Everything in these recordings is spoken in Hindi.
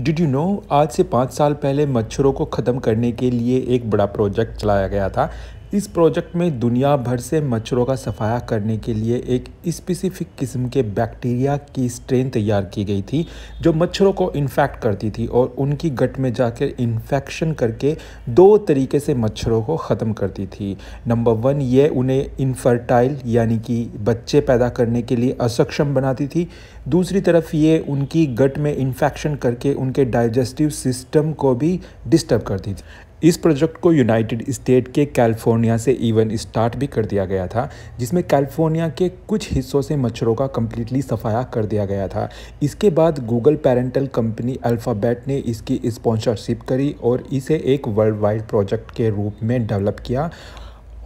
डिड यू नो आज से 5 साल पहले मच्छरों को ख़त्म करने के लिए एक बड़ा प्रोजेक्ट चलाया गया था। इस प्रोजेक्ट में दुनिया भर से मच्छरों का सफाया करने के लिए एक स्पेसिफिक किस्म के बैक्टीरिया की स्ट्रेन तैयार की गई थी जो मच्छरों को इन्फेक्ट करती थी और उनकी गट में जाकर इन्फेक्शन करके 2 तरीके से मच्छरों को ख़त्म करती थी। नंबर 1, ये उन्हें इनफर्टाइल यानी कि बच्चे पैदा करने के लिए असक्षम बनाती थी। दूसरी तरफ ये उनकी गट में इन्फेक्शन करके उनके डाइजेस्टिव सिस्टम को भी डिस्टर्ब करती थी। इस प्रोजेक्ट को यूनाइटेड स्टेट के कैलिफोर्निया से इवन स्टार्ट भी कर दिया गया था, जिसमें कैलिफोर्निया के कुछ हिस्सों से मच्छरों का कम्प्लीटली सफाया कर दिया गया था। इसके बाद गूगल पैरेंटल कंपनी अल्फ़ाबेट ने इसकी स्पॉन्सरशिप करी और इसे एक वर्ल्ड वाइड प्रोजेक्ट के रूप में डेवलप किया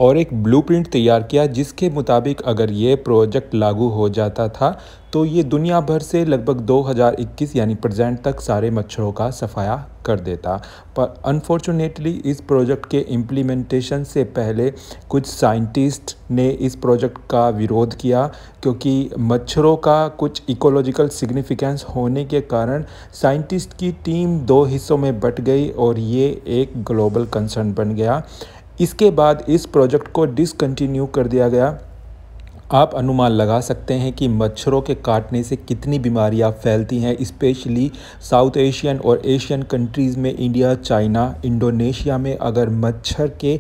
और एक ब्लूप्रिंट तैयार किया, जिसके मुताबिक अगर ये प्रोजेक्ट लागू हो जाता था तो ये दुनिया भर से लगभग 2021 यानी प्रेजेंट तक सारे मच्छरों का सफाया कर देता। पर अनफॉर्चुनेटली इस प्रोजेक्ट के इम्प्लीमेंटेशन से पहले कुछ साइंटिस्ट ने इस प्रोजेक्ट का विरोध किया, क्योंकि मच्छरों का कुछ इकोलॉजिकल सिग्निफिकेंस होने के कारण साइंटिस्ट की टीम 2 हिस्सों में बट गई और ये एक ग्लोबल कंसर्न बन गया। इसके बाद इस प्रोजेक्ट को डिसकंटिन्यू कर दिया गया। आप अनुमान लगा सकते हैं कि मच्छरों के काटने से कितनी बीमारियां फैलती हैं, स्पेशली साउथ एशियन और एशियन कंट्रीज़ में, इंडिया, चाइना, इंडोनेशिया में। अगर मच्छर के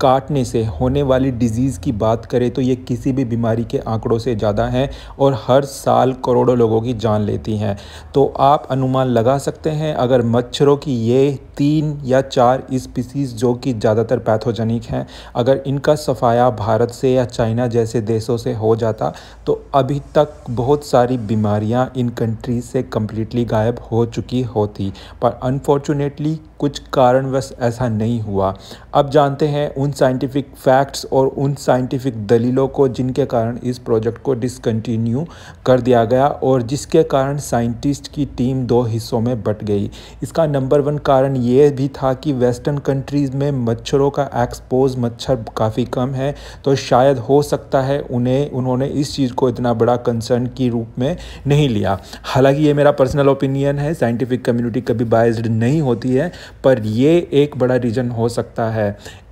काटने से होने वाली डिजीज़ की बात करें तो ये किसी भी बीमारी के आंकड़ों से ज़्यादा हैं और हर साल करोड़ों लोगों की जान लेती हैं। तो आप अनुमान लगा सकते हैं अगर मच्छरों की ये 3 या 4 स्पीसीज़ जो कि ज़्यादातर पैथोजेनिक हैं, अगर इनका सफाया भारत से या चाइना जैसे देशों से हो जाता तो अभी तक बहुत सारी बीमारियाँ इन कंट्रीज से कम्प्लीटली गायब हो चुकी होती। पर अनफॉर्चुनेटली कुछ कारणवश ऐसा नहीं हुआ। अब जानते हैं उन साइंटिफिक फैक्ट्स और उन साइंटिफिक दलीलों को जिनके कारण इस प्रोजेक्ट को डिसकंटिन्यू कर दिया गया और जिसके कारण साइंटिस्ट की टीम 2 हिस्सों में बट गई। इसका नंबर 1 कारण ये भी था कि वेस्टर्न कंट्रीज़ में मच्छरों का एक्सपोज मच्छर काफ़ी कम है, तो शायद हो सकता है उन्होंने इस चीज़ को इतना बड़ा कंसर्न के रूप में नहीं लिया। हालांकि ये मेरा पर्सनल ओपिनियन है, साइंटिफिक कम्युनिटी कभी बायस्ड नहीं होती है, पर ये एक बड़ा रीज़न हो सकता है।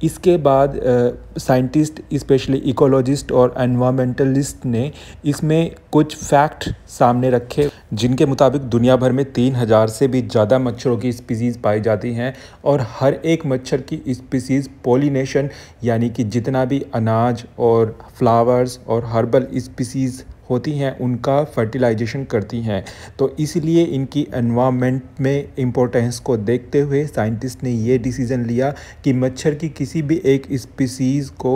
इसके बाद साइंटिस्ट स्पेशली इकोलॉजिस्ट और एनवायरमेंटलिस्ट ने इसमें कुछ फैक्ट सामने रखे, जिनके मुताबिक दुनिया भर में 3000 से भी ज़्यादा मच्छरों की स्पीसीज़ पाई जाती हैं और हर एक मच्छर की स्पीसीज़ पॉलिनेशन यानी कि जितना भी अनाज और फ्लावर्स और हर्बल स्पीसीज़ होती हैं उनका फर्टिलाइजेशन करती हैं। तो इसलिए इनकी एनवायरनमेंट में इम्पोर्टेंस को देखते हुए साइंटिस्ट ने ये डिसीज़न लिया कि मच्छर की किसी भी एक स्पीसीज़ को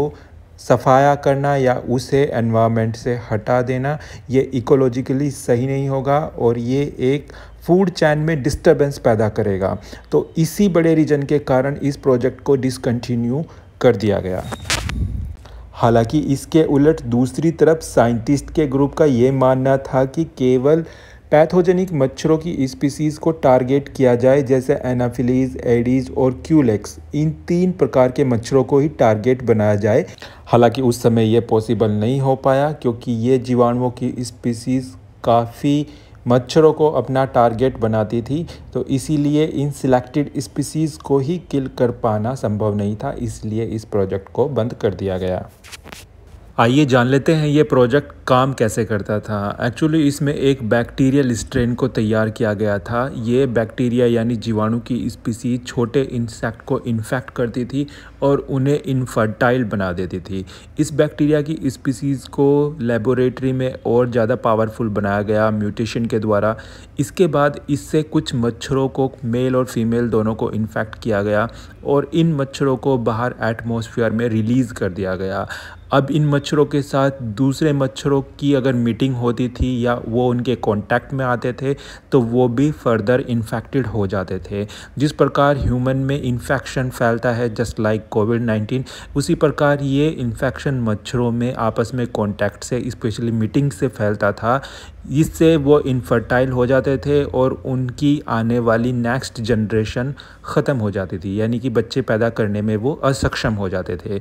सफाया करना या उसे एनवायरनमेंट से हटा देना ये इकोलॉजिकली सही नहीं होगा और ये एक फूड चैन में डिस्टर्बेंस पैदा करेगा। तो इसी बड़े रीजन के कारण इस प्रोजेक्ट को डिसकंटिन्यू कर दिया गया। हालांकि इसके उलट दूसरी तरफ साइंटिस्ट के ग्रुप का ये मानना था कि केवल पैथोजेनिक मच्छरों की स्पीसीज़ को टारगेट किया जाए, जैसे एनाफिलीज, एडीज और क्यूलेक्स, इन 3 प्रकार के मच्छरों को ही टारगेट बनाया जाए। हालांकि उस समय ये पॉसिबल नहीं हो पाया क्योंकि ये जीवाणुओं की स्पीसीज़ काफ़ी मच्छरों को अपना टारगेट बनाती थी, तो इसीलिए इन सिलेक्टेड स्पीसीज़ को ही किल कर पाना संभव नहीं था, इसलिए इस प्रोजेक्ट को बंद कर दिया गया। आइए जान लेते हैं ये प्रोजेक्ट काम कैसे करता था। एक्चुअली इसमें एक बैक्टीरियल स्ट्रेन को तैयार किया गया था। ये बैक्टीरिया यानी जीवाणु की स्पीसीज़ छोटे इंसेक्ट को इन्फेक्ट करती थी और उन्हें इनफर्टाइल बना देती थी। इस बैक्टीरिया की स्पीसीज़ को लेबोरेटरी में और ज़्यादा पावरफुल बनाया गया म्यूटेशन के द्वारा। इसके बाद इससे कुछ मच्छरों को मेल और फीमेल दोनों को इन्फेक्ट किया गया और इन मच्छरों को बाहर एटमॉस्फेयर में रिलीज़ कर दिया गया। अब इन मच्छरों के साथ दूसरे मच्छरों की अगर मीटिंग होती थी या वो उनके कांटेक्ट में आते थे तो वो भी फर्दर इन्फेक्टेड हो जाते थे। जिस प्रकार ह्यूमन में इन्फेक्शन फैलता है जस्ट लाइक कोविड-19, उसी प्रकार ये इन्फेक्शन मच्छरों में आपस में कांटेक्ट से, स्पेशली मीटिंग से फैलता था। इससे वो इनफर्टाइल हो जाते थे और उनकी आने वाली नेक्स्ट जनरेशन ख़त्म हो जाती थी, यानी कि बच्चे पैदा करने में वो असक्षम हो जाते थे।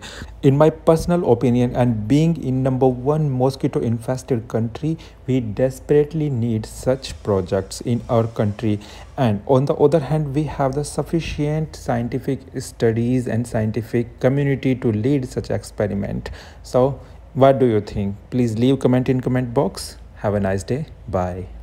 In my personal opinion and being in #1 mosquito infested country, we desperately need such projects in our country, and on the other hand we have the sufficient scientific studies and scientific community to lead such experiment. So what do you think? Please leave comment in comment box. Have a nice day. Bye.